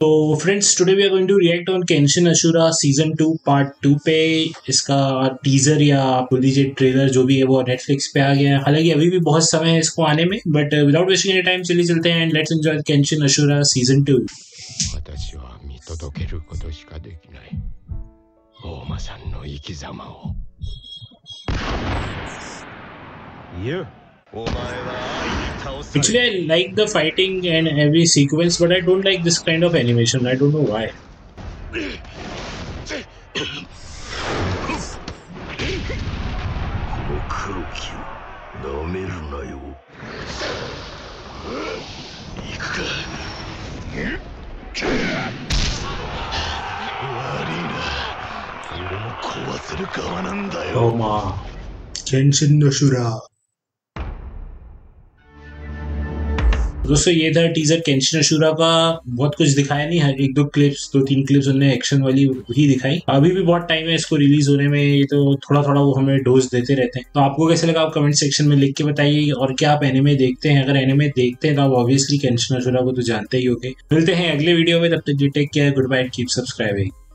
तो friends today we are going to react on Kengan Ashura season 2 part 2 पे। इसका teaser या बोल दीजिए ट्रेलर जो भी है वो नेटफ्लिक्स पे आ गया है। हालांकि अभी भी बहुत समय है इसको आने में, but without wasting any time चलिए चलते हैं and let's enjoy Kengan Ashura season 2। Actually, I like the fighting and every sequence, but I don't like this kind of animation. I don't know why. Oh ma, Kengan Ashura. दोस्तों ये था teaser Kangen Ashura का। बहुत कुछ दिखाया नहीं है, एक दो क्लिप्स, दो तीन क्लिप्स उन्होंने एक्शन वाली ही दिखाई। अभी भी बहुत टाइम है इसको रिलीज होने में, ये तो थोड़ा थोड़ा वो हमें डोज देते रहते हैं। तो आपको कैसे लगा आप कमेंट सेक्शन में लिख के बताइए। और क्या आप एनिमे देखते हैं? अगर एनिमे देखते हैं तो आप ऑब्वियसली केंगन अशुरा को तो जानते ही होंगे। मिलते हैं अगले वीडियो में, तब तक take care, good bye, keep subscribing.